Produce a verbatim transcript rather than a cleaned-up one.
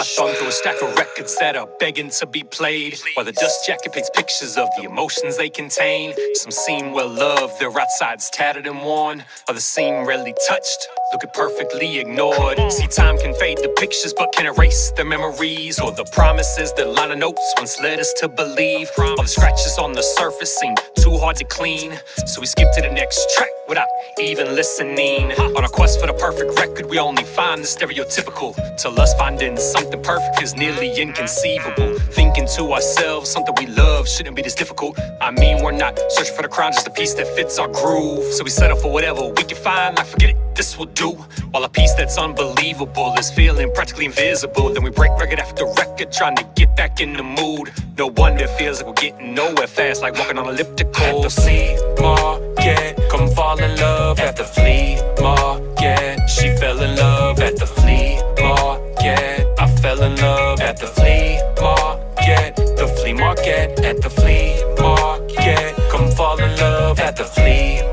I thumb through a stack of records that are begging to be played, while the dust jacket paints pictures of the emotions they contain. Some seem well loved, their right side's tattered and worn. Others seem rarely touched, looking perfectly ignored. See, time can fade the pictures, but can erase the memories, or the promises that line of notes once led us to believe. All the scratches on the surface seem too hard to clean, so we skip to the next track without even listening. On our quest for the perfect record, we only find the stereotypical. Till us finding something perfect is nearly inconceivable. Thinking to ourselves, something we love shouldn't be this difficult. I mean, we're not searching for the crown, just a piece that fits our groove. So we settle for whatever we can find, like forget it, this will do. While a piece that's unbelievable is feeling practically invisible. Then we break record after record, trying to get back in the mood. No wonder it feels like we're getting nowhere fast, like walking on elliptical. At the flea market, come fall in love. At the flea market, she fell in love. At the flea market, I fell in love. At the flea market, the flea market. At the flea market, come fall in love. At the flea market.